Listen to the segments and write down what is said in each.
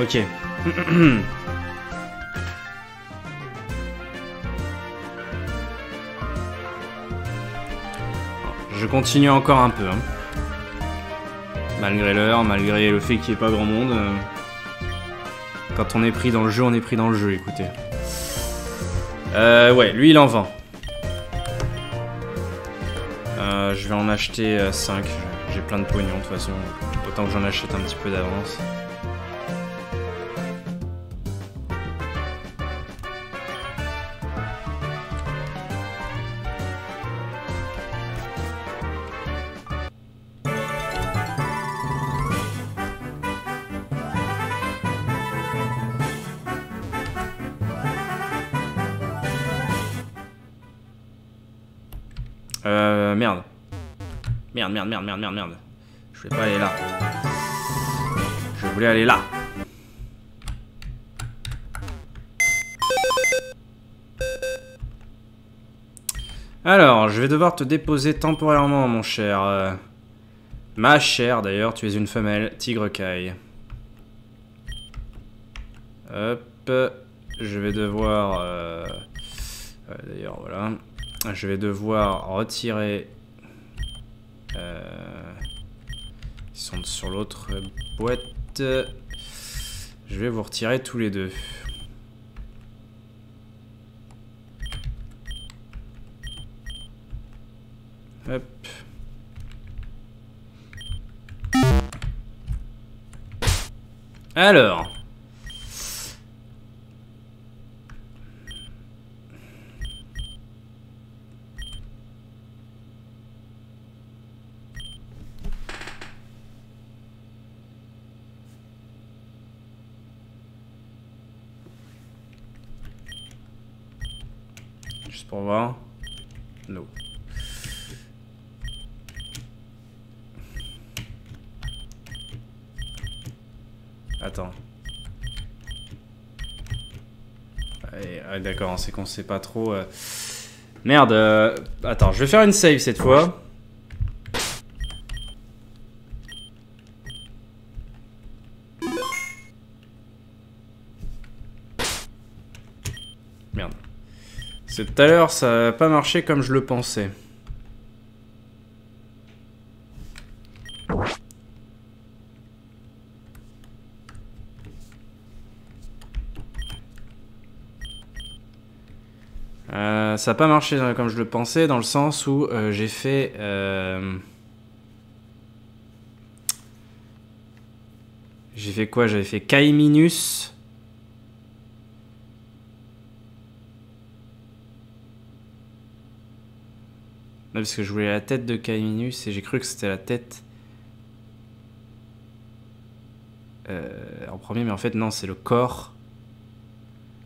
Ok. Je continue encore un peu. Hein. Malgré l'heure, malgré le fait qu'il n'y ait pas grand monde. Quand on est pris dans le jeu, on est pris dans le jeu, écoutez. Ouais, lui il en vend. Je vais en acheter 5. J'ai plein de pognon de toute façon. Autant que j'en achète un petit peu d'avance. Merde. Je voulais pas aller là. Je voulais aller là. Alors, je vais devoir te déposer temporairement, mon cher. Ma chère, d'ailleurs, tu es une femelle, Tigrekai. Hop. Je vais devoir... D'ailleurs, voilà. Je vais devoir retirer... ils sont sur l'autre boîte. Je vais vous retirer tous les deux. Hop. Alors. Pour voir. Non. Attends. Ah, d'accord, c'est qu'on sait pas trop. Merde. Attends, je vais faire une save cette fois. Tout à l'heure, ça n'a pas marché comme je le pensais. Ça n'a pas marché comme je le pensais, dans le sens où j'ai fait... J'ai fait quoi? J'avais fait Kaiminus... Non, parce que je voulais la tête de Kaiminus et j'ai cru que c'était la tête en premier, mais en fait non, c'est le corps.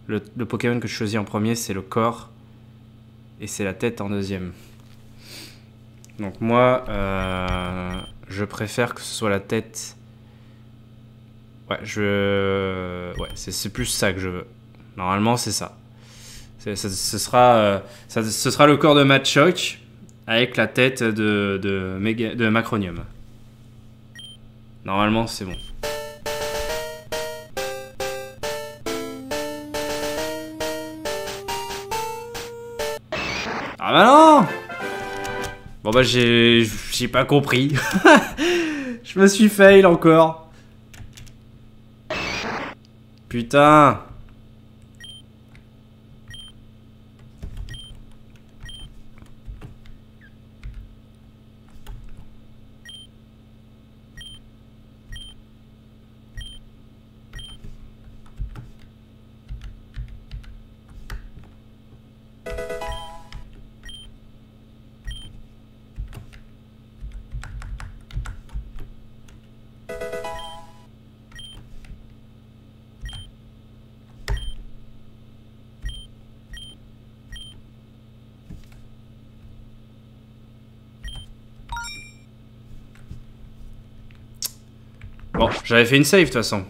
Le Pokémon que je choisis en premier, c'est le corps et c'est la tête en deuxième. Donc moi, je préfère que ce soit la tête. Ouais, ouais, c'est plus ça que je veux. Normalement, c'est ça. Ce sera le corps de Machoc. Avec la tête de Macronium. Normalement, c'est bon. Ah bah non! Bon bah j'ai pas compris. Je me suis fail encore. Putain! Bon, j'avais fait une save de toute façon.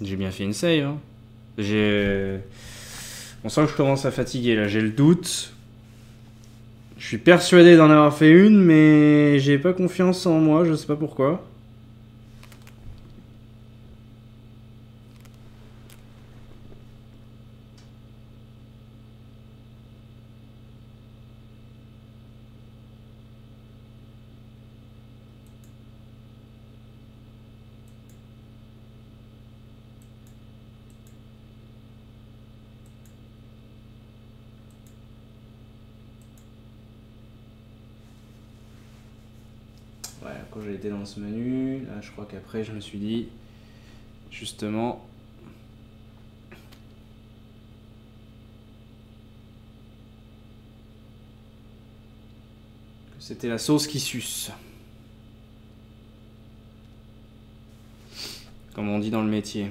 J'ai bien fait une save. Hein. J'ai... On sent que je commence à fatiguer, là, j'ai le doute. Je suis persuadé d'en avoir fait une, mais j'ai pas confiance en moi, je sais pas pourquoi. Dans ce menu, là je crois qu'après je me suis dit justement que c'était la sauce qui suce, comme on dit dans le métier.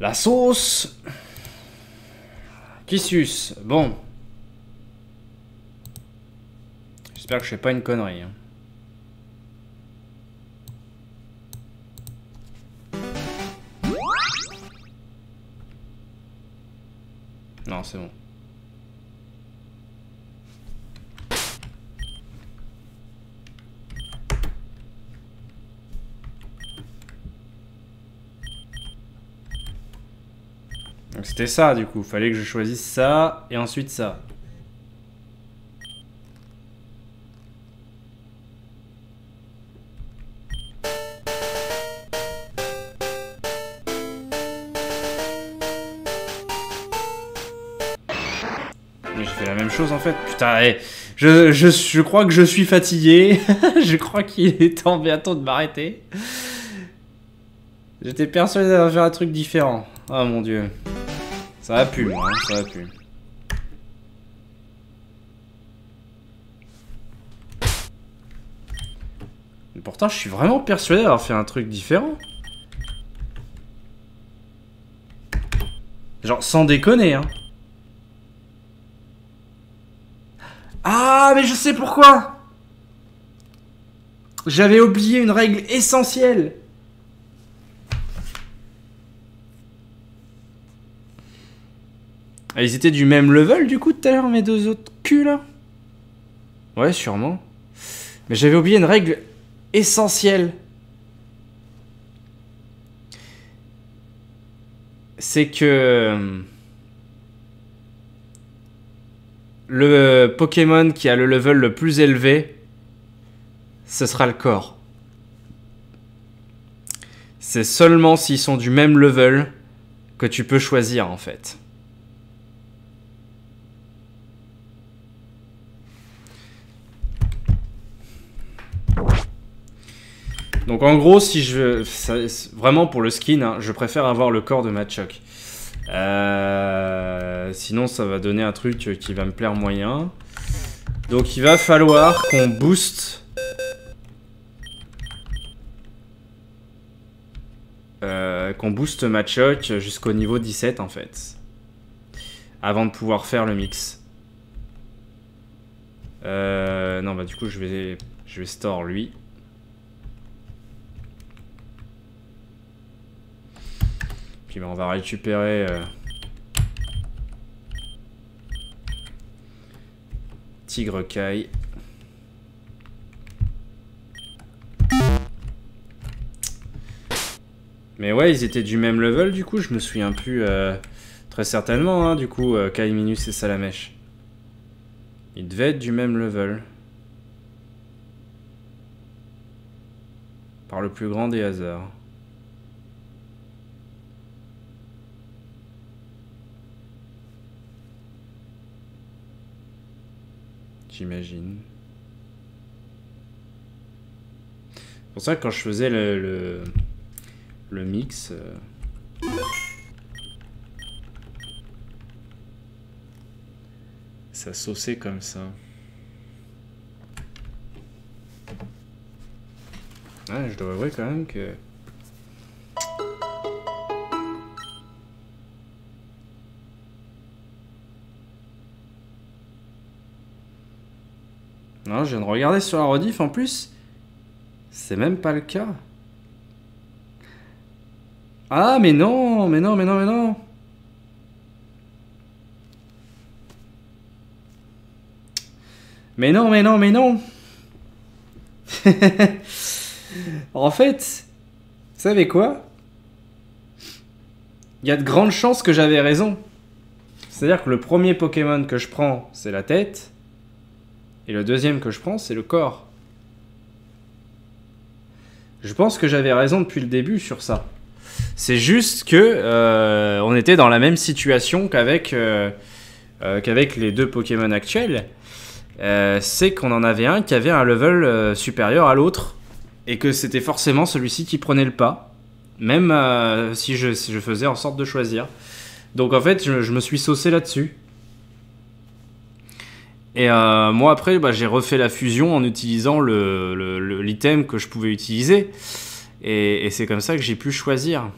La sauce qui suce. Bon. J'espère que je fais pas une connerie. Hein. Non, c'est bon. C'était ça du coup, fallait que je choisisse ça et ensuite ça. Mais j'ai fait la même chose en fait. Putain, hey, je crois que je suis fatigué. Je crois qu'il est temps bientôt de m'arrêter. J'étais persuadé d'avoir fait un truc différent. Oh mon dieu. Ça a pu, moi, hein, ça a pu. Mais pourtant, je suis vraiment persuadé d'avoir fait un truc différent. Genre, sans déconner, hein. Ah, mais je sais pourquoi! J'avais oublié une règle essentielle. Ah, ils étaient du même level du coup tout à l'heure, mes deux autres culs là. Ouais, sûrement. Mais j'avais oublié une règle essentielle. C'est que le Pokémon qui a le level le plus élevé, ce sera le corps. C'est seulement s'ils sont du même level que tu peux choisir en fait. Donc en gros, si je vraiment pour le skin, hein, je préfère avoir le corps de Machoc. Sinon, ça va donner un truc qui va me plaire moyen. Donc il va falloir qu'on booste Machoc jusqu'au niveau 17 en fait, avant de pouvoir faire le mix. Non bah du coup je vais store lui. Puis on va récupérer Tigrekai. Mais ouais, ils étaient du même level du coup, je me souviens plus très certainement hein, du coup Kaiminus et Salamèche. Ils devaient être du même level. Par le plus grand des hasards. J'imagine. C'est pour ça que quand je faisais le mix... ça sauçait comme ça. Ah, je dois avouer quand même que... Non, je viens de regarder sur la rediff en plus. C'est même pas le cas. Ah, mais non, mais non, mais non, mais non. Mais non, mais non, mais non. En fait, vous savez quoi? Il y a de grandes chances que j'avais raison. C'est-à-dire que le premier Pokémon que je prends, c'est la tête. Et le deuxième que je prends, c'est le corps. Je pense que j'avais raison depuis le début sur ça. C'est juste que on était dans la même situation qu'avec qu'avec les deux Pokémon actuels. C'est qu'on en avait un qui avait un level supérieur à l'autre. Et que c'était forcément celui-ci qui prenait le pas. Même si je faisais en sorte de choisir. Donc en fait, je me suis saucé là-dessus. Et moi après, bah, j'ai refait la fusion en utilisant l'item que je pouvais utiliser. Et c'est comme ça que j'ai pu choisir.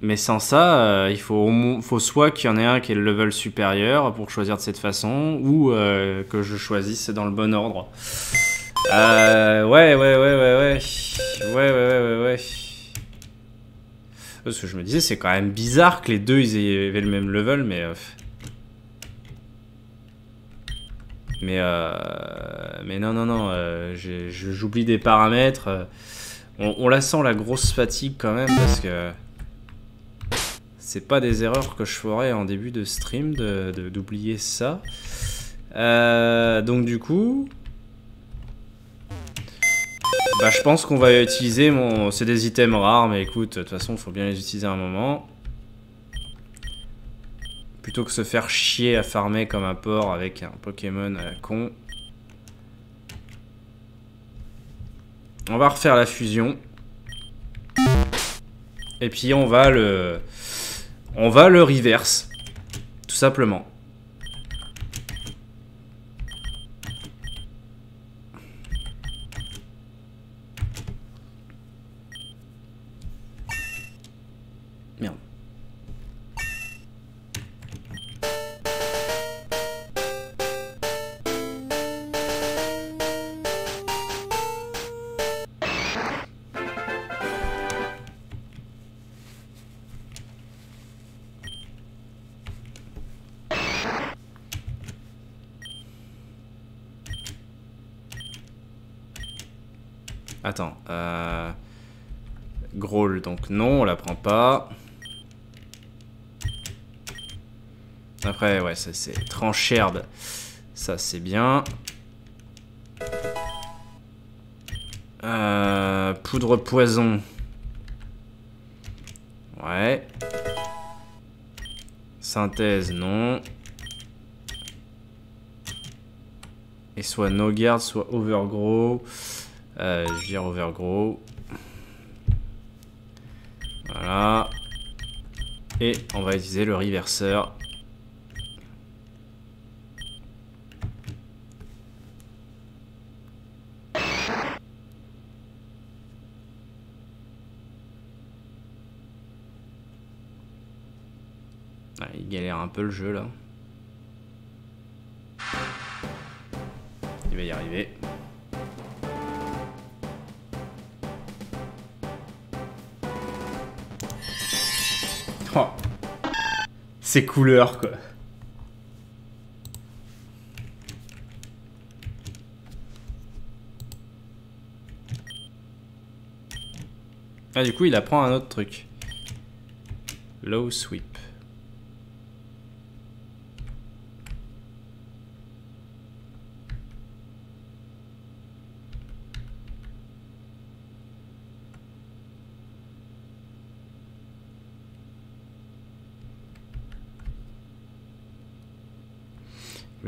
Mais sans ça, il faut soit qu'il y en ait un qui ait le level supérieur pour choisir de cette façon, ou que je choisisse dans le bon ordre. Ouais. Parce que je me disais, c'est quand même bizarre que les deux, ils avaient le même level, mais non. J'oublie des paramètres. On la sent, la grosse fatigue, quand même, parce que... C'est pas des erreurs que je ferais en début de stream d'oublier ça. Donc du coup, bah, je pense qu'on va utiliser mon... C'est des items rares, mais écoute, de toute façon, il faut bien les utiliser à un moment. Plutôt que se faire chier à farmer comme un porc avec un Pokémon à la con. On va refaire la fusion. Et puis on va le... On va le reverse, tout simplement. Merde. Attends, Growl, donc non, on la prend pas. Après, ouais, ça c'est Trancherbe, ça c'est bien. Poudre poison. Ouais. Synthèse, non. Et soit No Guard, soit Overgrow. Je vais dire Overgrow. Voilà. Et on va utiliser le reverseur. Ah, il galère un peu le jeu là. Il va y arriver. Oh. Ces couleurs, quoi. Ah, du coup, il apprend un autre truc. Low sweep.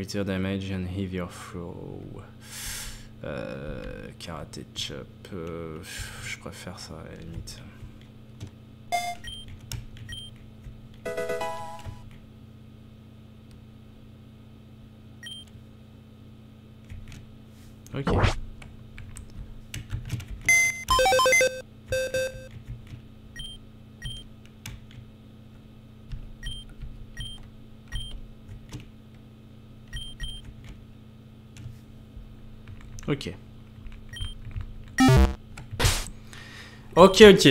Retire damage and heavier flow. Karaté chop. Je préfère ça à la limite. Ok. Ok. Ok, ok.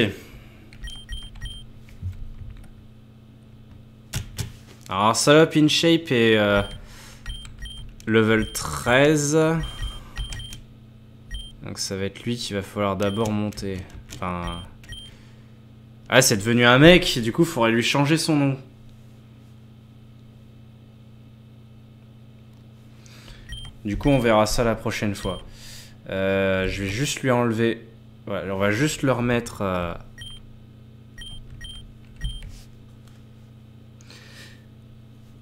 Alors, Salope InShape est level 13. Donc ça va être lui qu'il va falloir d'abord monter. Enfin... Ah, c'est devenu un mec, du coup, il faudrait lui changer son nom. Du coup, on verra ça la prochaine fois. Je vais juste lui enlever... Ouais, on va juste le remettre...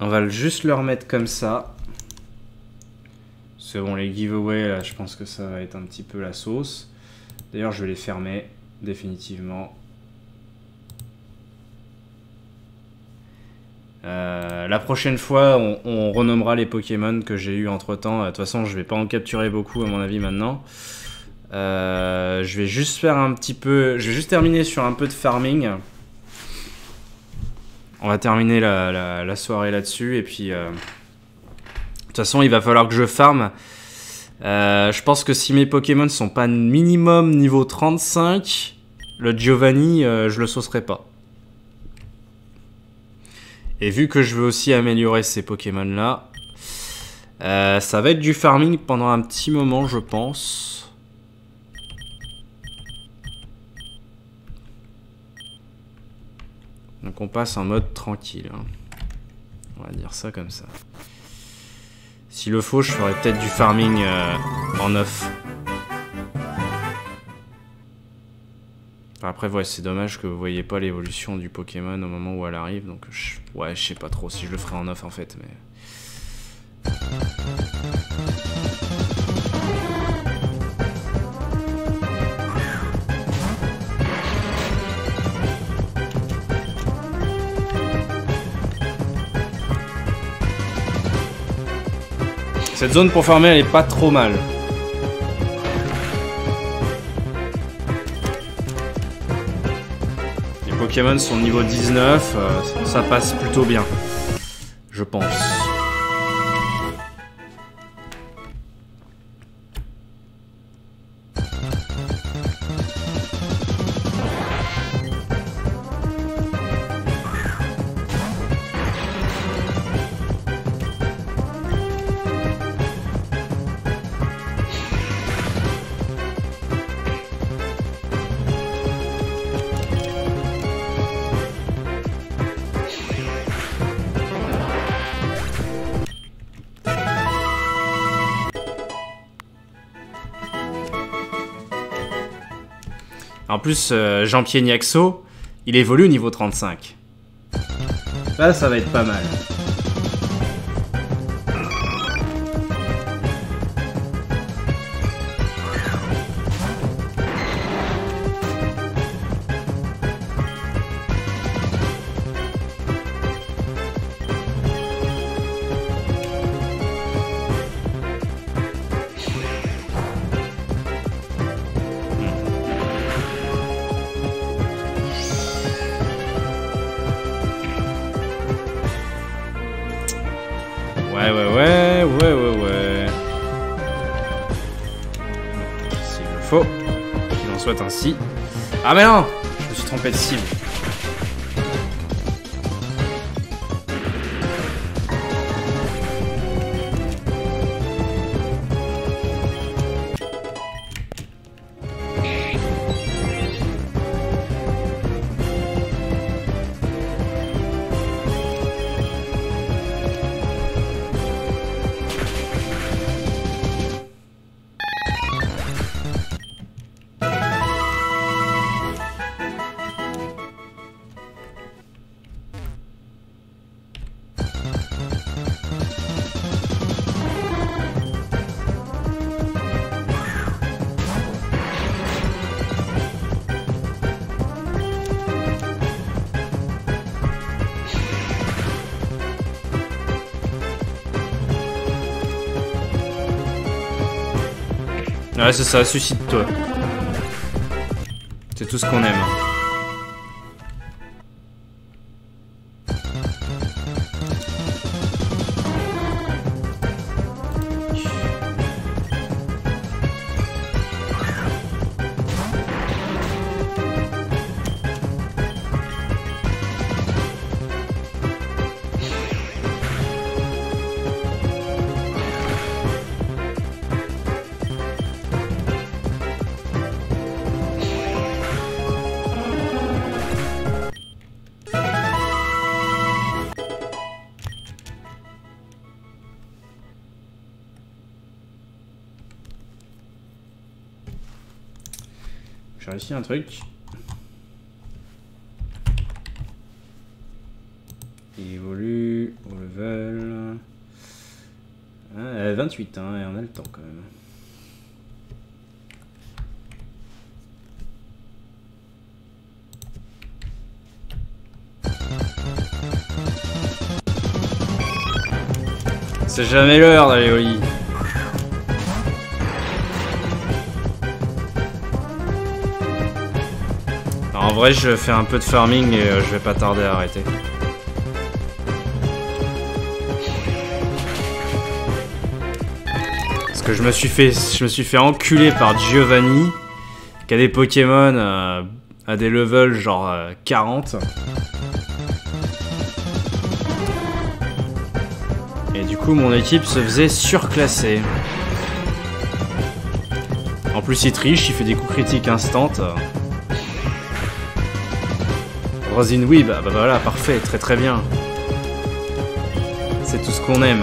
On va juste le remettre comme ça. Parce que bon, les giveaways, là, je pense que ça va être un petit peu la sauce. D'ailleurs, je vais les fermer définitivement. La prochaine fois, on renommera les Pokémon que j'ai eu entre temps. De toute façon, je vais pas en capturer beaucoup, à mon avis, maintenant. Je vais juste faire un petit peu... Je vais juste terminer sur un peu de farming. On va terminer la soirée là-dessus. Et puis, de toute façon, il va falloir que je farme. Je pense que si mes Pokémon ne sont pas minimum niveau 35, le Giovanni, je le saucerai pas. Et vu que je veux aussi améliorer ces Pokémon-là, ça va être du farming pendant un petit moment, je pense. Donc on passe en mode tranquille, hein. On va dire ça comme ça. S'il le faut, je ferai peut-être du farming en off. Après, ouais, c'est dommage que vous voyez pas l'évolution du Pokémon au moment où elle arrive. Donc, ouais, je sais pas trop si je le ferai en off en fait, mais... Cette zone pour farmer, elle est pas trop mal. Les Pokémon sont niveau 19, ça passe plutôt bien, je pense. En plus, Jean-Pierre Niaxo, il évolue au niveau 35. Là, ça va être pas mal. Ainsi. Ah mais non, je me suis trompé de cible. Ouais, c'est ça, suscite-toi. C'est tout ce qu'on aime. J'ai réussi un truc. Il évolue au level 28, hein, et on a le temps quand même. C'est jamais l'heure d'aller au lit. Alors, en vrai, je fais un peu de farming et je vais pas tarder à arrêter. Parce que je me suis fait enculer par Giovanni, qui a des Pokémon à des levels genre 40. Coup, mon équipe se faisait surclasser. En plus il triche, il fait des coups critiques instant. Rosin Weeb, bah voilà, parfait, très très bien. C'est tout ce qu'on aime.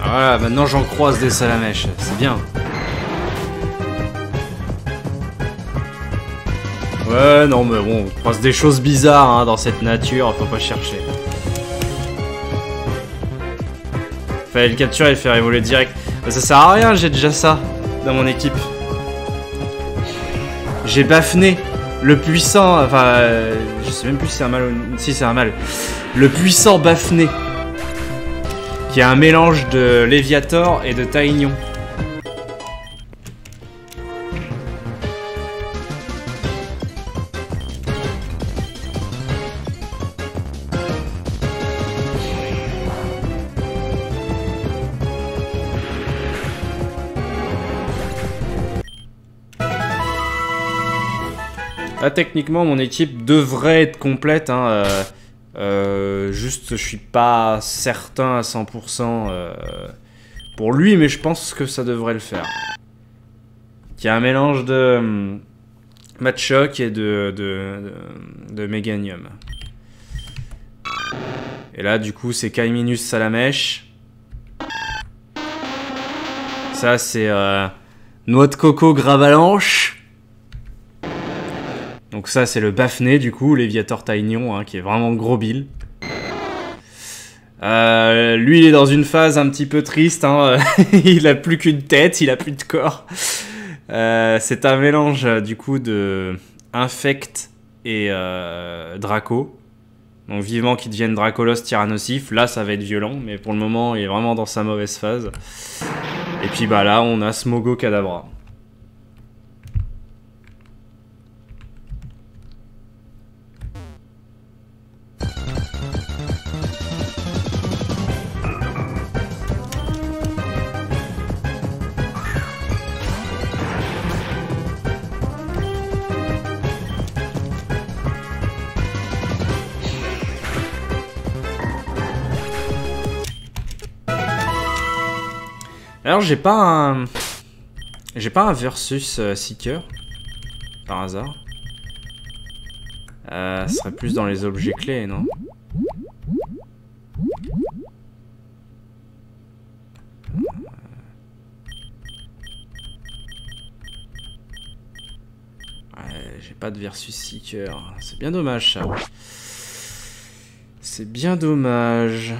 Voilà, maintenant j'en croise des Salamèche, c'est bien. Ouais, non mais bon, on croise des choses bizarres hein, dans cette nature, faut pas chercher. Fallait le capturer et le faire évoluer direct. Bah, ça sert à rien, j'ai déjà ça dans mon équipe. J'ai Baffe-Nez, le puissant, enfin, je sais même plus si c'est un mâle ou... Si c'est un mâle. Le puissant Baffe-Nez. Qui est un mélange de Léviator et de Tainion. Là, techniquement, mon équipe devrait être complète, hein, juste, je suis pas certain à 100% pour lui, mais je pense que ça devrait le faire. Il y a un mélange de Machoc et de Méganium. Et là, du coup, c'est Kaiminus Salamèche. Ça, c'est Noix de Coco Gravalanche. Donc ça c'est le Baffe-Nez du coup, Léviator Tainion, hein, qui est vraiment gros bill. Lui il est dans une phase un petit peu triste, hein. Il a plus qu'une tête, il a plus de corps. C'est un mélange du coup de Infect et Draco. Donc vivement qu'il devienne Dracolos, Tyrannosif, là ça va être violent, mais pour le moment il est vraiment dans sa mauvaise phase. Et puis bah là on a Smogo Cadabra. Alors j'ai pas un versus seeker par hasard. Ce serait plus dans les objets clés, non? Ouais, j'ai pas de versus seeker. C'est bien dommage ça. C'est bien dommage.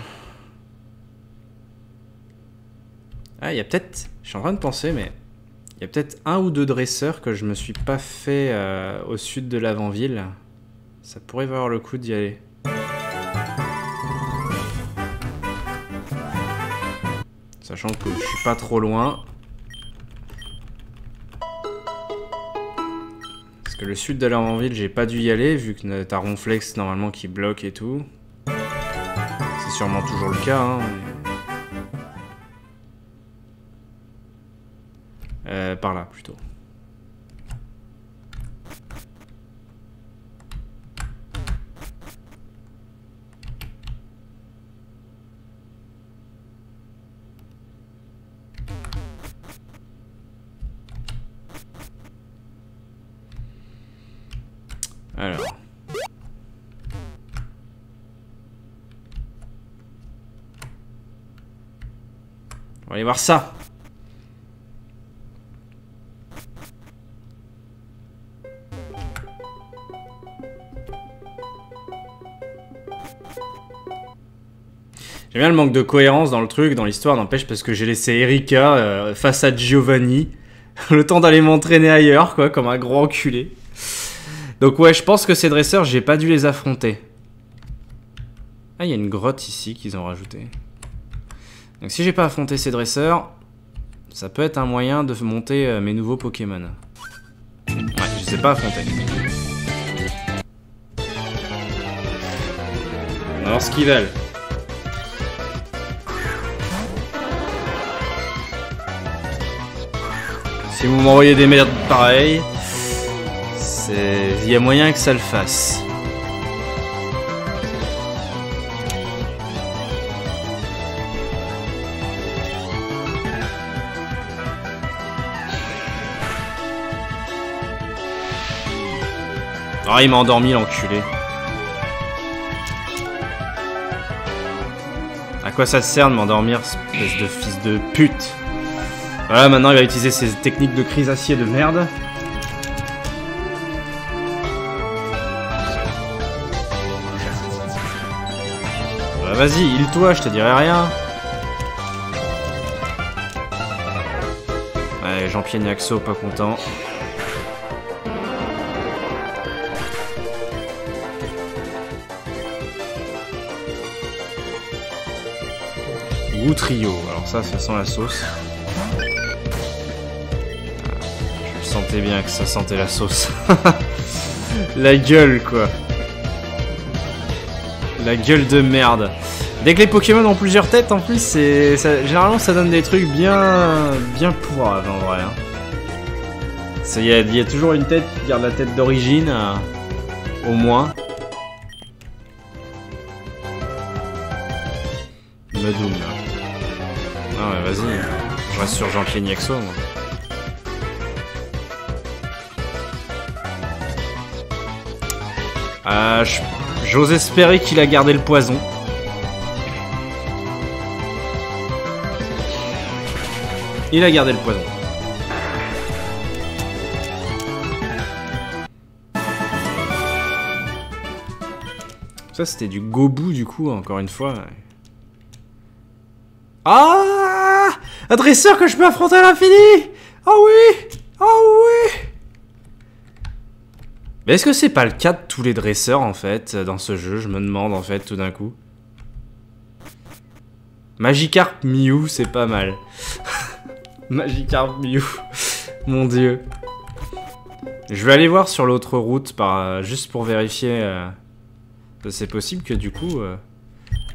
Ah, il y a peut-être, je suis en train de penser, mais il y a peut-être un ou deux dresseurs que je me suis pas fait au sud de l'avant-ville. Ça pourrait valoir le coup d'y aller. Sachant que je suis pas trop loin. Parce que le sud de l'avant-ville, j'ai pas dû y aller, vu que t'as Ronflex normalement qui bloque et tout. sûrement toujours le cas. Hein. Par là, plutôt. Alors. On va aller voir ça. J'aime bien le manque de cohérence dans le truc, dans l'histoire, n'empêche, parce que j'ai laissé Erika face à Giovanni, le temps d'aller m'entraîner ailleurs, quoi, comme un gros enculé. Donc ouais, je pense que ces dresseurs, j'ai pas dû les affronter. Ah, il y a une grotte ici qu'ils ont rajoutée. Donc si j'ai pas affronté ces dresseurs, ça peut être un moyen de monter mes nouveaux Pokémon. Ouais, je sais pas affronter. On va voir ce qu'ils veulent. Si vous m'envoyez des merdes pareilles, il y a moyen que ça le fasse. Ah, il m'a endormi, l'enculé. À quoi ça sert de m'endormir, espèce de fils de pute? Voilà, maintenant il va utiliser ses techniques de crisacier de merde. Bah, vas-y, heal-toi, je te dirai rien. Ouais, Jean-Pierre Niaxo, pas content. Ou trio, alors ça, ça sent la sauce. Je sentais bien que ça sentait la sauce. La gueule, quoi. La gueule de merde. Dès que les Pokémon ont plusieurs têtes, en plus, ça, généralement, ça donne des trucs bien pourraves, en vrai. Il y a toujours une tête qui garde la tête d'origine, au moins. Me double. Non, mais vas-y. Je reste sur Jean-Pierre Niaxo, moi. J'ose espérer qu'il a gardé le poison. Il a gardé le poison. Ça, c'était du Gobou, du coup, encore une fois. Ah! Un dresseur que je peux affronter à l'infini! Oh oui! Oh oui! Mais est-ce que c'est pas le cas de tous les dresseurs, en fait, dans ce jeu? Je me demande, en fait, tout d'un coup. Magikarp Mew, c'est pas mal. Magikarp Mew. Mon dieu. Je vais aller voir sur l'autre route, juste pour vérifier. C'est possible que, du coup...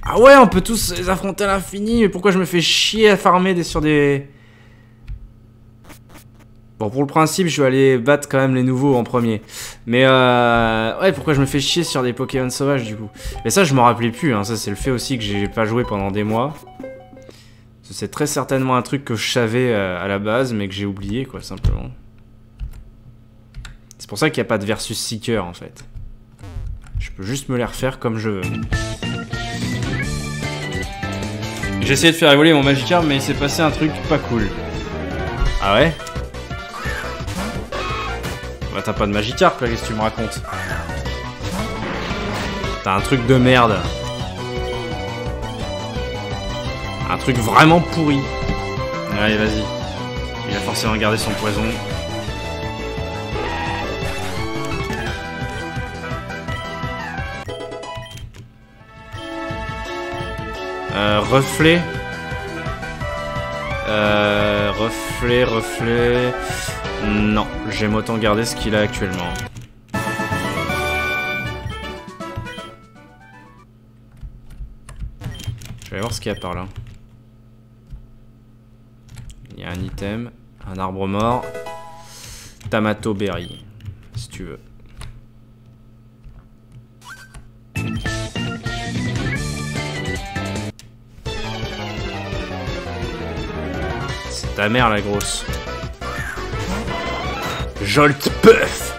Ah ouais, on peut tous les affronter à l'infini. Mais pourquoi je me fais chier à farmer sur des... Bon, pour le principe, je vais aller battre quand même les nouveaux en premier. Mais ouais, pourquoi je me fais chier sur des Pokémon sauvages, du coup? Mais ça, je m'en rappelais plus, hein. Ça, c'est le fait aussi que j'ai pas joué pendant des mois. C'est très certainement un truc que je savais à la base, mais que j'ai oublié, quoi, simplement. C'est pour ça qu'il n'y a pas de versus seeker, en fait. Je peux juste me les refaire comme je veux. J'ai essayé de faire évoluer mon Magikarp, mais il s'est passé un truc pas cool. Ah ouais? Bah t'as pas de Magikarp là, qu'est-ce que tu me racontes? T'as un truc de merde. Un truc vraiment pourri. Allez, vas-y. Il a forcément gardé son poison. Reflet. Reflet... Non, j'aime autant garder ce qu'il a actuellement. vais voir ce qu'il y a par là. Il y a un item, un arbre mort, Tamato Berry, si tu veux. C'est ta mère la grosse. Jolt Puff.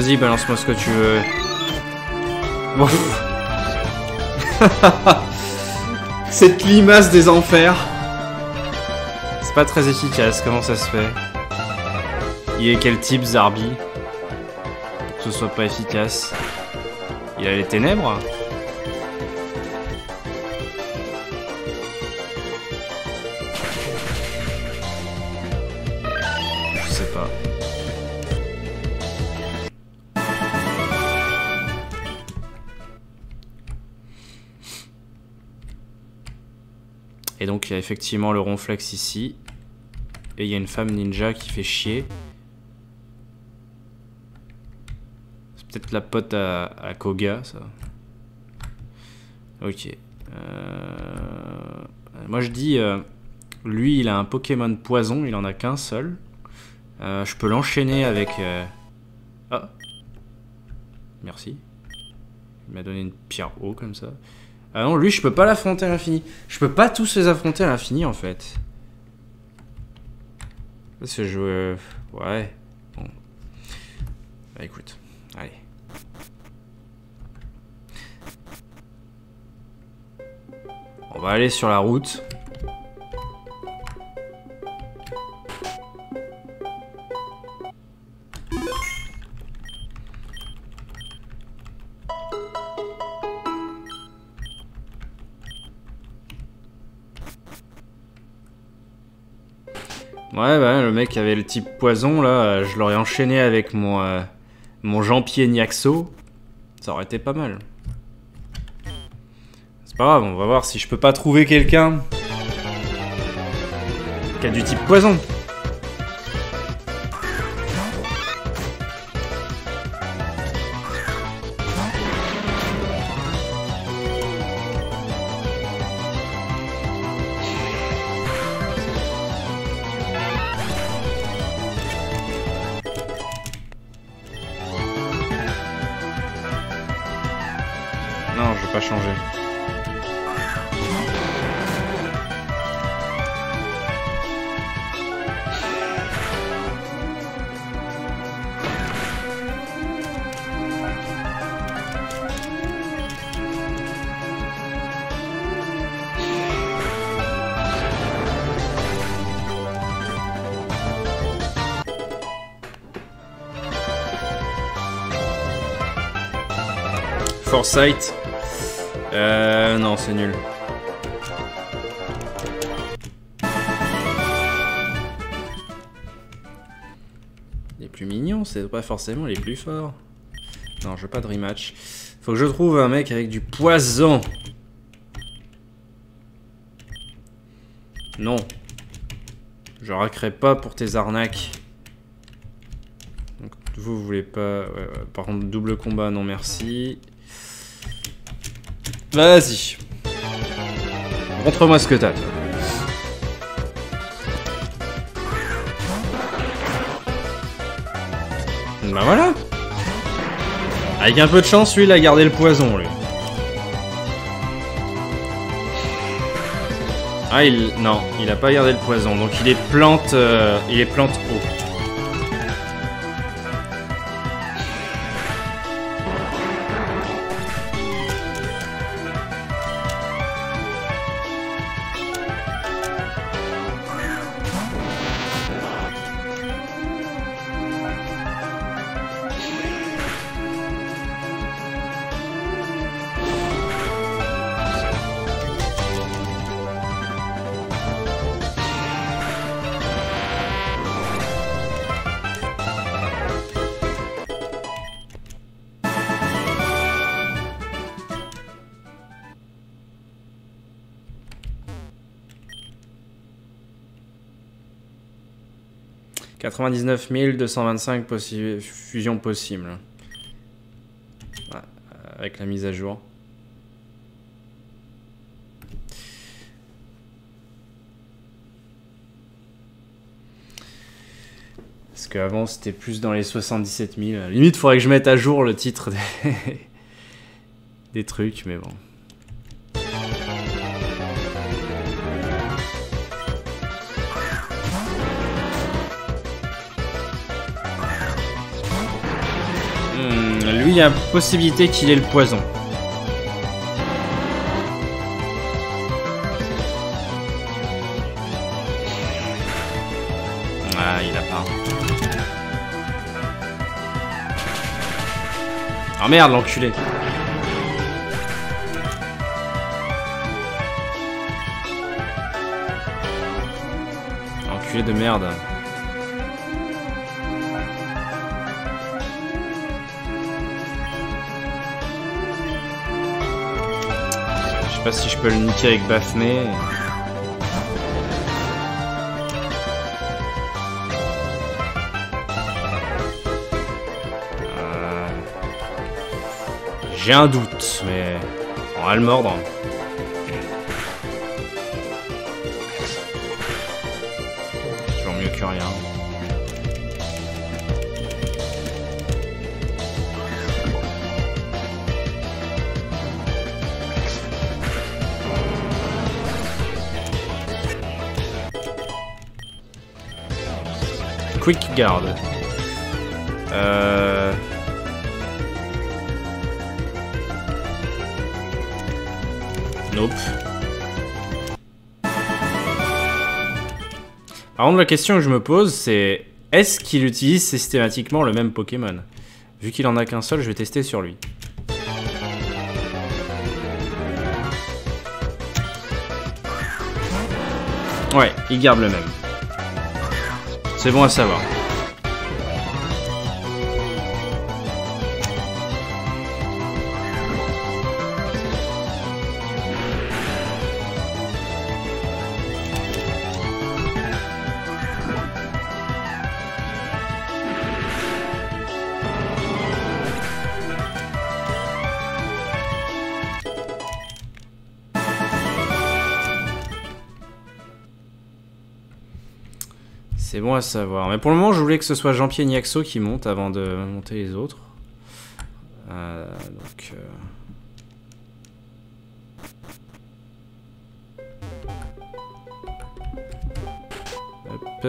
Vas-y, balance-moi ce que tu veux. Cette limace des enfers. C'est pas très efficace, comment ça se fait? Il est quel type, Zarbi? Pour que ce soit pas efficace. Il a les ténèbres? Je sais pas. Et donc il y a effectivement le Ronflex ici. Et il y a une femme ninja qui fait chier. C'est peut-être la pote à Koga, ça. Ok. Moi je dis, lui il a un Pokémon poison, il en a qu'un seul. Je peux l'enchaîner avec... Ah. Merci. Il m'a donné une pierre haut comme ça. Ah non, lui, je peux pas l'affronter à l'infini. Je peux pas tous les affronter à l'infini, en fait. Parce que je... Ouais. Bon. Bah, écoute. Allez. On va aller sur la route. Ouais, bah, le mec avait le type poison, là, je l'aurais enchaîné avec mon Jean-Pierre Niaxo. Ça aurait été pas mal. C'est pas grave, on va voir si je peux pas trouver quelqu'un qui a du type poison. Foresight. Non, c'est nul. Les plus mignons, c'est pas forcément les plus forts. Non, je veux pas de rematch. Faut que je trouve un mec avec du poison. Non. Je raquerai pas pour tes arnaques. Donc, vous voulez pas... Ouais. Par contre, double combat, non merci. Vas-y. Montre-moi ce que t'as. Bah voilà. Avec un peu de chance, lui, il a gardé le poison, lui. Ah, il... Non, il a pas gardé le poison. Donc il est plante... Il est plante eau. 99 225 fusions possibles. Ouais, avec la mise à jour. Parce qu'avant c'était plus dans les 77 000. Limite, il faudrait que je mette à jour le titre des trucs, mais bon. Lui, il y a possibilité qu'il ait le poison. Ah, il a pas. Ah merde, l'enculé. Enculé de merde. Je sais pas si je peux le niquer avec Baffe-Nez. J'ai un doute, mais on va le mordre. C'est toujours mieux que rien. Quick Guard. Nope. Par contre, la question que je me pose, c'est... Est-ce qu'il utilise systématiquement le même Pokémon? Vu qu'il en a qu'un seul, je vais tester sur lui. Ouais, il garde le même. C'est bon à savoir. C'est bon à savoir. Mais pour le moment, je voulais que ce soit Jean-Pierre Niaxo qui monte avant de monter les autres. Hop.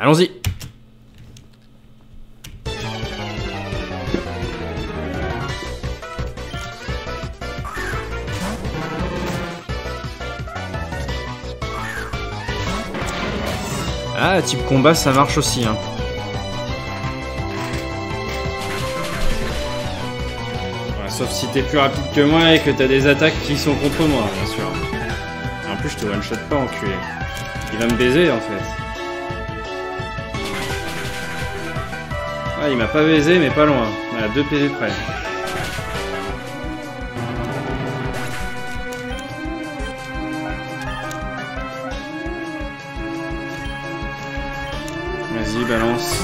Allons-y. Ah, type combat, ça marche aussi, hein. Ouais, sauf si t'es plus rapide que moi et que t'as des attaques qui sont contre moi, bien sûr. En plus, je te one-shot pas, enculé. Il va me baiser, en fait. Ah, il m'a pas baisé, mais pas loin. On a 2 PV près. Vas-y, balance.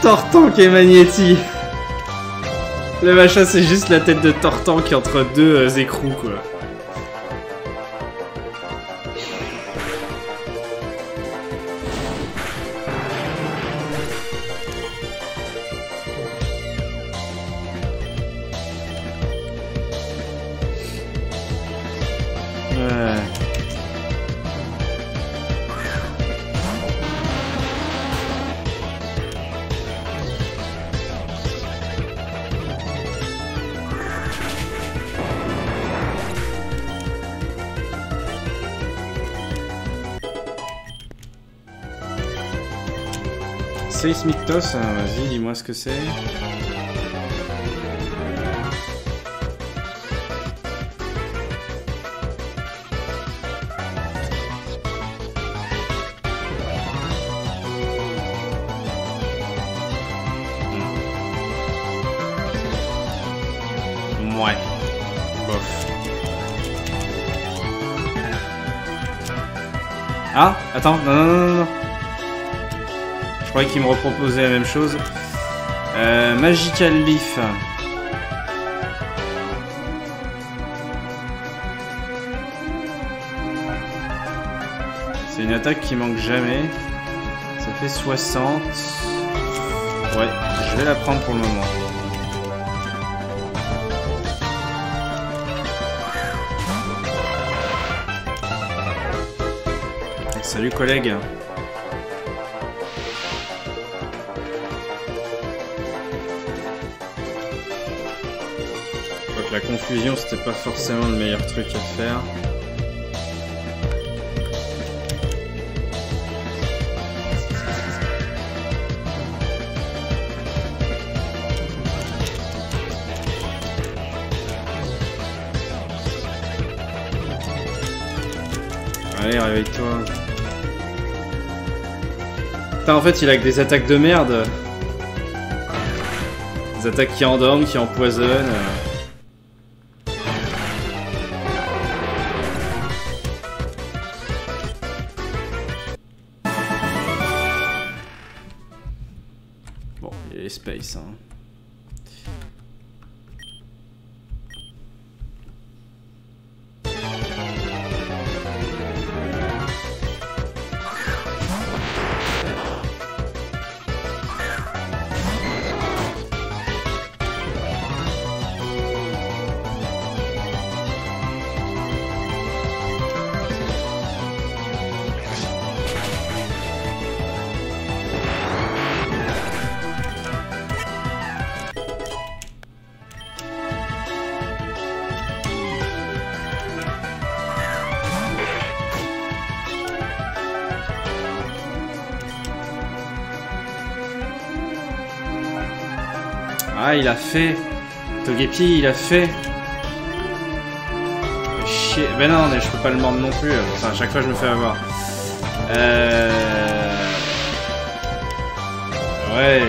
Tortank et Magnéti. Le machin, c'est juste la tête de Tortank entre deux écrous, quoi. Seismictos, hein, vas-y, dis-moi ce que c'est. Ouais. Bof. Ah, attends, non. Je croyais qu'il me reproposait la même chose. Magical Leaf. C'est une attaque qui manque jamais. Ça fait 60. Ouais, je vais la prendre pour le moment. Salut collègue. Je crois que la confusion c'était pas forcément le meilleur truc à faire. Allez, réveille-toi. En fait, il a que des attaques de merde. Des attaques qui endorment, qui empoisonnent. Bon, il y a les space. Hein. Ah, il a fait. Togepi, il a fait. Chier. Ben non, mais je peux pas le mordre non plus. Enfin, à chaque fois, je me fais avoir. Ouais.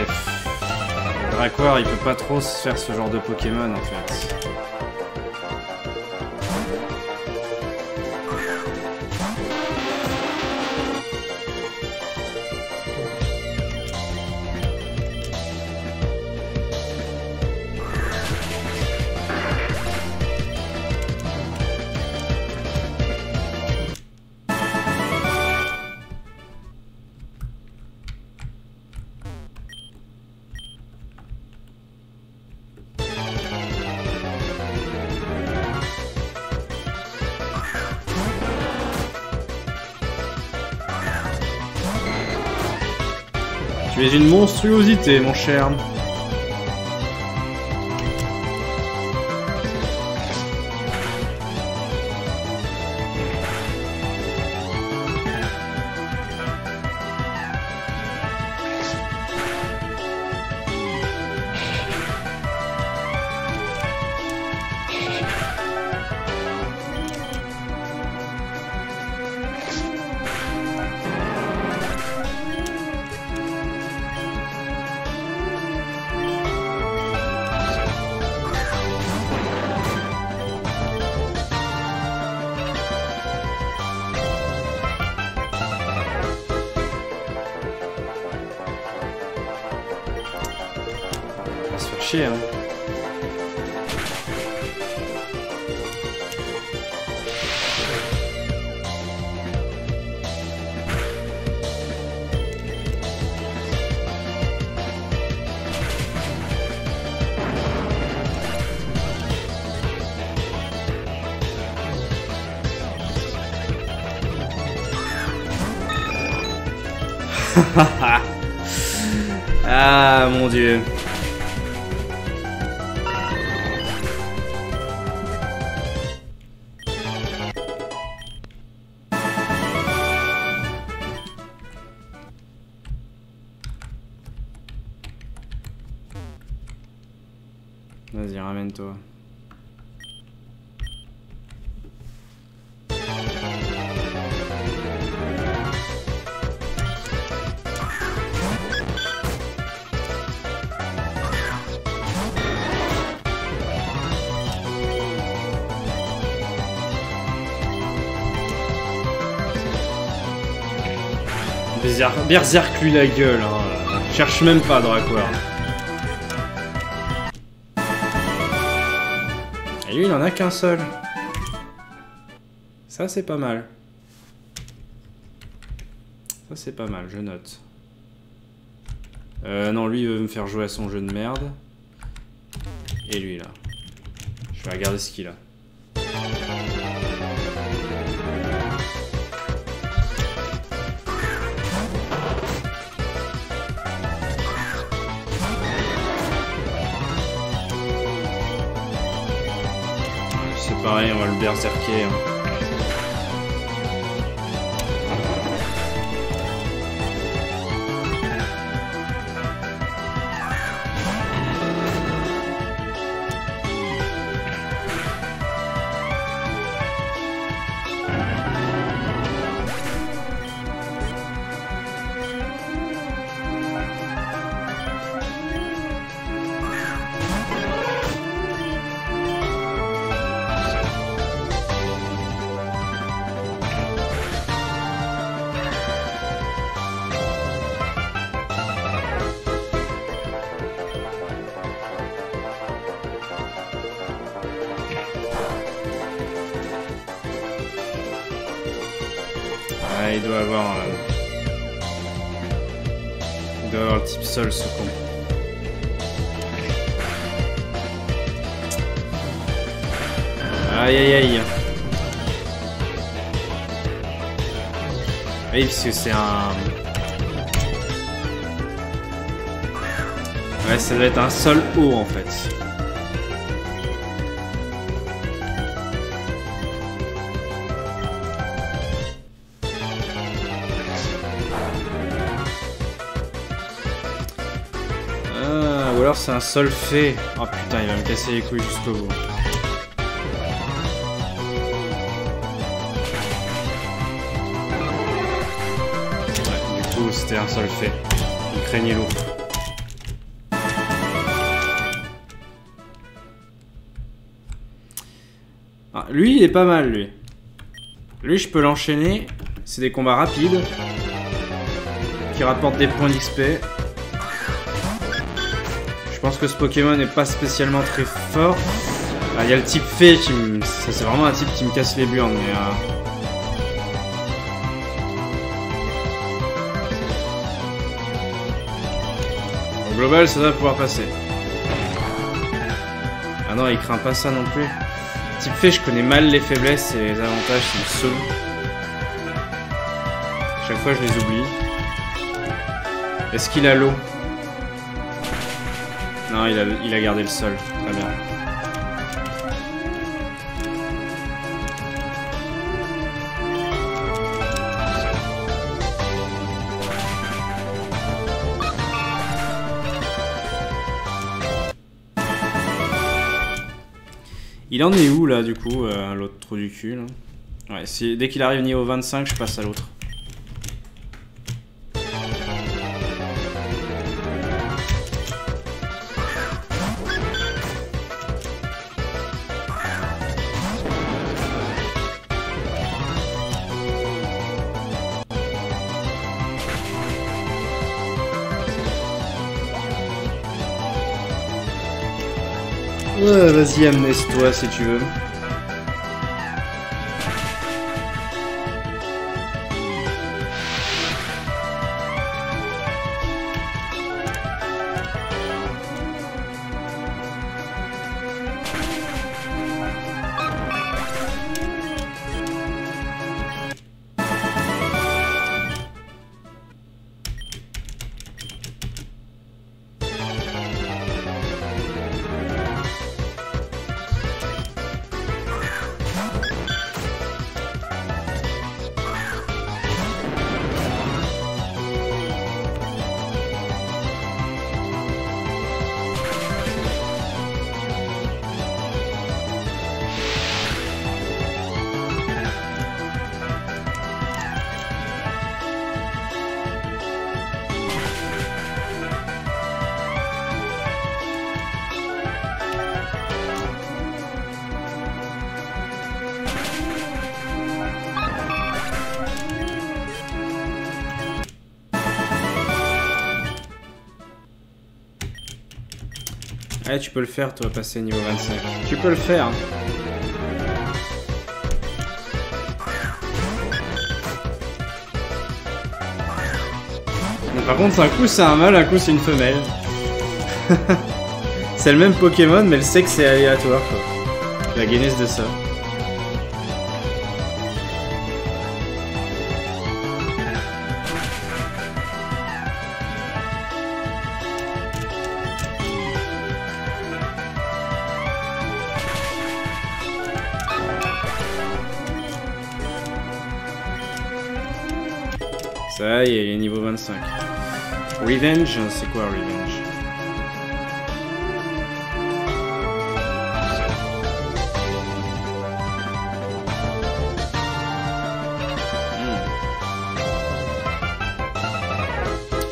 Dracouare, il peut pas trop se faire ce genre de Pokémon, en fait. Tu es une monstruosité, mon cher. Ah mon dieu. Allez, ramène-toi. Berserk lui la gueule, hein. Cherche même pas Dracouare. Et lui il en a qu'un seul. Ça c'est pas mal. Ça c'est pas mal, je note. Non, lui il veut me faire jouer à son jeu de merde. Et lui là. Je vais regarder ce qu'il a. Pareil, on va le berserker. Seul ce con. Aïe aïe aïe. Oui, parce que c'est un... Ouais, ça doit être un sol haut en fait. C'est un sol fait. Oh putain, il va me casser les couilles jusqu'au bout. Ouais, du coup, c'était un sol fait. Il craignait l'eau. Ah, lui, il est pas mal, lui. Lui, je peux l'enchaîner. C'est des combats rapides qui rapportent des points d'XP. Je pense que ce Pokémon n'est pas spécialement très fort. Il y a le type fée qui me... Ça c'est vraiment un type qui me casse les burnes, mais... Au global, ça doit pouvoir passer. Ah non, il craint pas ça non plus. Le type fée, je connais mal les faiblesses et les avantages, c'est le seul. Chaque fois, je les oublie. Est-ce qu'il a l'eau ? Non, il a gardé le sol. Très bien. Il en est où, là, du coup, l'autre trou du cul là. Ouais, si, dès qu'il arrive niveau 25, je passe à l'autre. Vas-y, amnèse-toi si tu veux. Allez, tu peux le faire, toi, passer niveau 25. Tu peux le faire. Donc, par contre, un coup c'est un mâle, un coup c'est une femelle. C'est le même Pokémon, mais le sexe est aléatoire, quoi. La genèse de ça. Ça y est, il est niveau 25. Revenge, c'est quoi Revenge?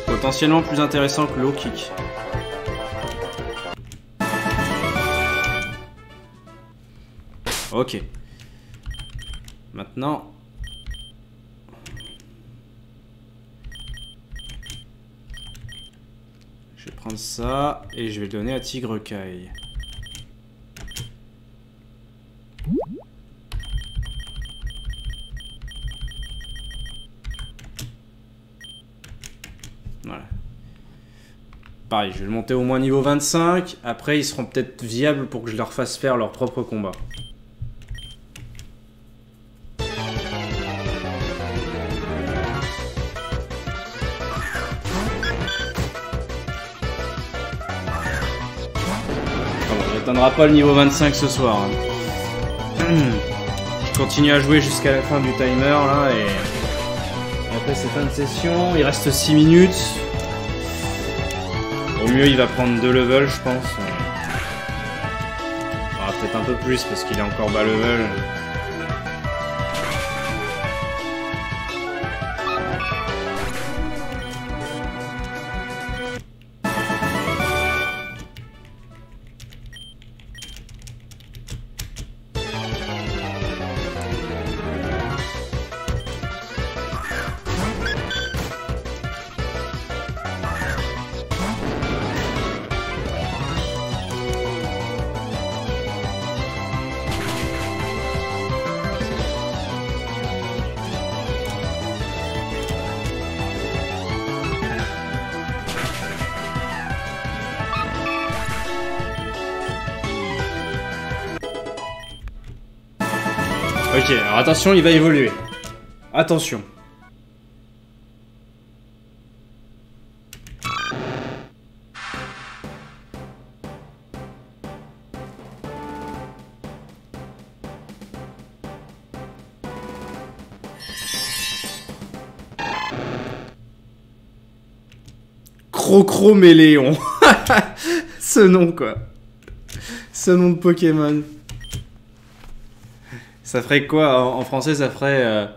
Potentiellement plus intéressant que Low Kick. Ok. Maintenant... je vais prendre ça et je vais le donner à Tigrekai. Voilà. Pareil, je vais le monter au moins niveau 25. Après, ils seront peut-être viables pour que je leur fasse faire leur propre combat. On n'atteindra pas le niveau 25 ce soir. Je continue à jouer jusqu'à la fin du timer là et après c'est fin de session. Il reste 6 minutes. Au mieux il va prendre 2 levels je pense. Enfin, peut-être un peu plus parce qu'il est encore bas level. Ok, alors attention, il va évoluer. Attention. Crocroméléon. Ce nom, quoi. Ce nom de Pokémon. Ça ferait quoi? En français, ça ferait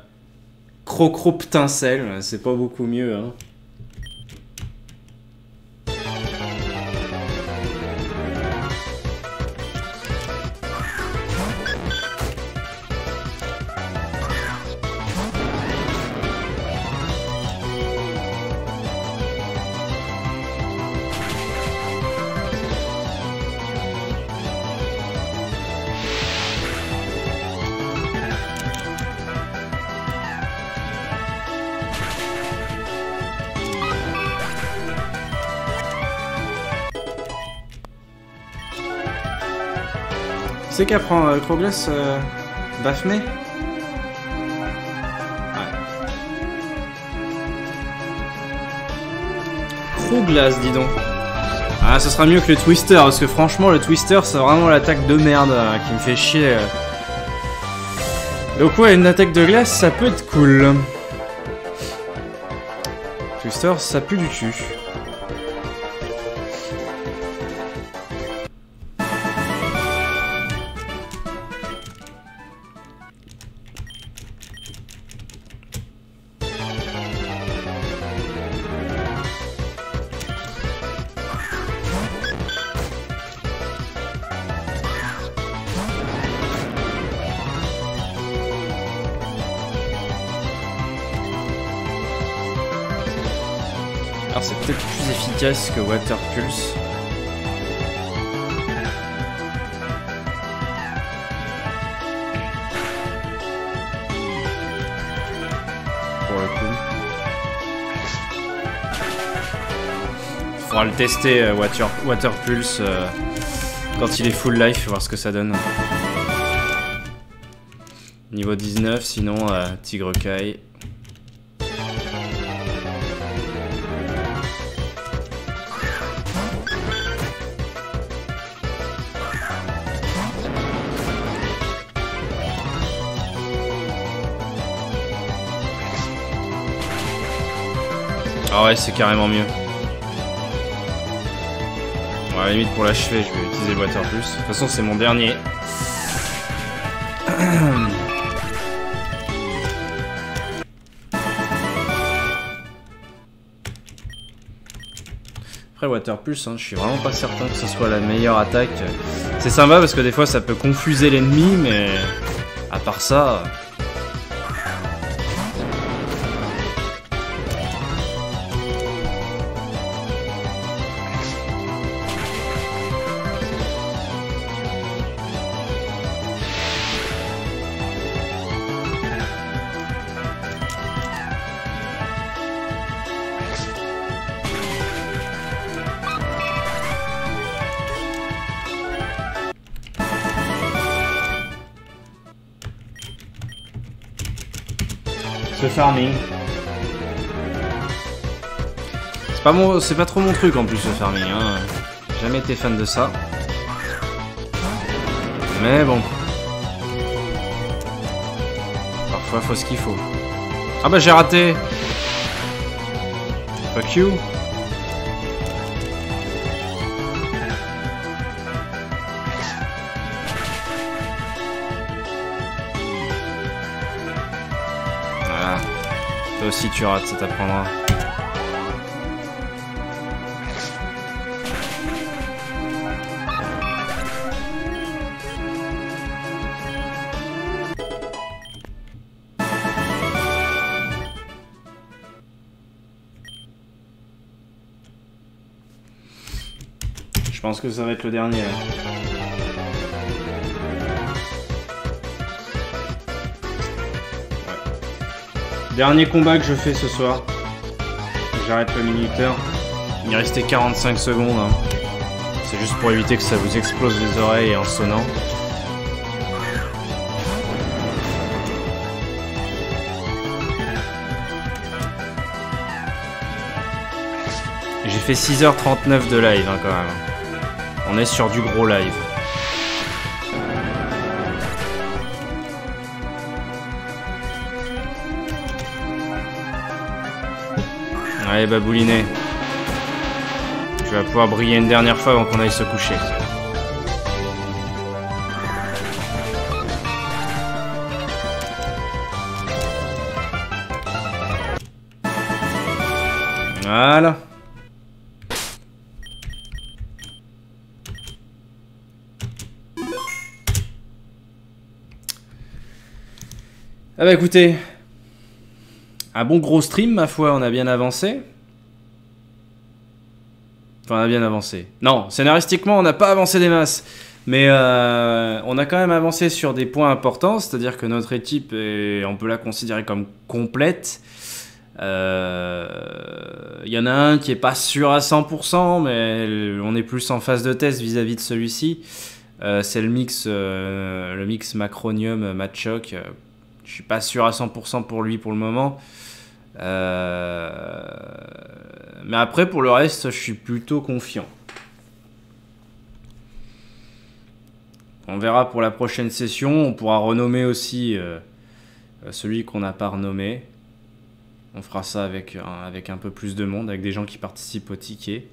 Crocroptincelle. C'est pas beaucoup mieux. Hein. C'est qu'elle prend Croglass Baffe-Nez. Ouais. Croglass, dis donc. Ah, ce sera mieux que le Twister, parce que franchement, le Twister, c'est vraiment l'attaque de merde qui me fait chier. Donc ouais, une attaque de glace, ça peut être cool. Twister, ça pue du cul. Alors c'est peut-être plus efficace que Water Pulse. On va le tester, Water Pulse, quand il est full life, voir ce que ça donne. Niveau 19, sinon Tigrekai. Ah ouais, c'est carrément mieux. Bon, à la limite, pour l'achever, je vais utiliser le Water Pulse. De toute façon, c'est mon dernier. Après, Water Pulse, hein, je suis vraiment pas certain que ce soit la meilleure attaque. C'est sympa parce que des fois, ça peut confuser l'ennemi, mais à part ça... Farming. C'est pas mon, c'est pas trop mon truc en plus le farming. Hein. J'ai jamais été fan de ça. Mais bon. Parfois faut ce qu'il faut. Ah bah j'ai raté. Fuck you. Si tu rates, ça t'apprendra. Je pense que ça va être le dernier. Là. Dernier combat que je fais ce soir. J'arrête le minuteur. Il restait 45 secondes. Hein. C'est juste pour éviter que ça vous explose les oreilles en sonnant. J'ai fait 6h39 de live hein, quand même. On est sur du gros live. Allez Baboulinet, tu vas pouvoir briller une dernière fois avant qu'on aille se coucher. Voilà. Ah bah écoutez... Un bon gros stream, ma foi, on a bien avancé. Enfin, on a bien avancé. Non, scénaristiquement, on n'a pas avancé des masses. Mais on a quand même avancé sur des points importants. C'est-à-dire que notre équipe, est, on peut la considérer comme complète. Y en a un qui n'est pas sûr à 100%, mais on est plus en phase de test vis-à-vis de celui-ci. C'est le mix Macronium, Machoc. Je suis pas sûr à 100% pour lui pour le moment. Mais après, pour le reste, je suis plutôt confiant. On verra pour la prochaine session. On pourra renommer aussi celui qu'on n'a pas renommé. On fera ça avec un peu plus de monde, avec des gens qui participent au ticket.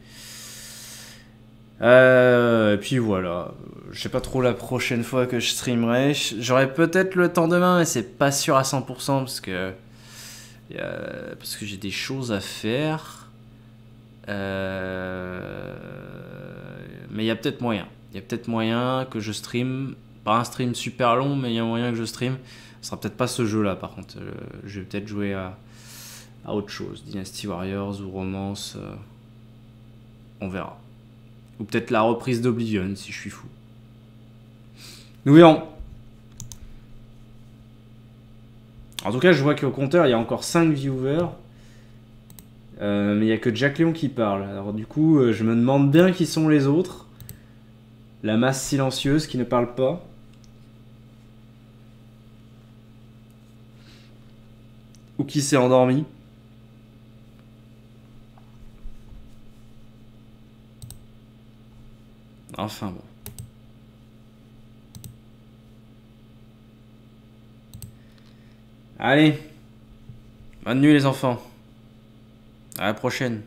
Et puis voilà, je sais pas trop la prochaine fois que je streamerai. J'aurai peut-être le temps demain, mais c'est pas sûr à 100% parce que j'ai des choses à faire. Mais il y a peut-être moyen. Il y a peut-être moyen que je stream. Pas un stream super long, mais il y a moyen que je stream. Ce sera peut-être pas ce jeu-là, par contre. Je vais peut-être jouer à autre chose. Dynasty Warriors ou Romance. On verra. Ou peut-être la reprise d'Oblivion, si je suis fou. Nous verrons. En tout cas, je vois qu'au compteur, il y a encore 5 viewers. Mais il n'y a que Jack Léon qui parle. Alors du coup, je me demande bien qui sont les autres. La masse silencieuse qui ne parle pas. Ou qui s'est endormi. Enfin bon. Allez. Bonne nuit les enfants. À la prochaine.